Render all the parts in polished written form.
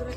Adara,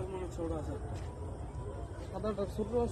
I'm not sure.